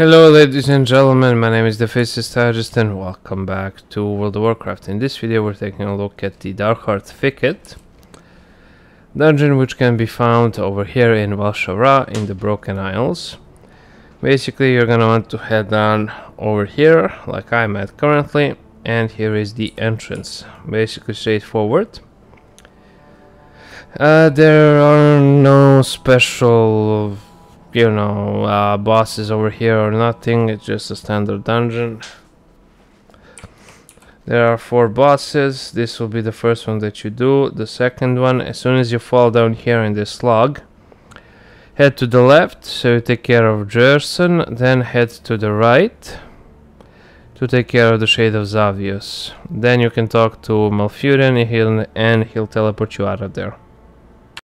Hello ladies and gentlemen, my name is The Faceless Strategist and welcome back to World of Warcraft. In this video we're taking a look at the Darkheart Thicket dungeon, which can be found over here in Val'Shaara in the Broken Isles. Basically you're gonna want to head on over here like I'm at currently, and here is the entrance. Basically straightforward. There are no special bosses over here or nothing. It's just a standard dungeon. There are 4 bosses. This will be the first one that you do. The second one, as soon as you fall down here in this log, head to the left so you take care of Gerson, then head to the right to take care of the Shade of Xavius. Then you can talk to Malfurion and he'll teleport you out of there.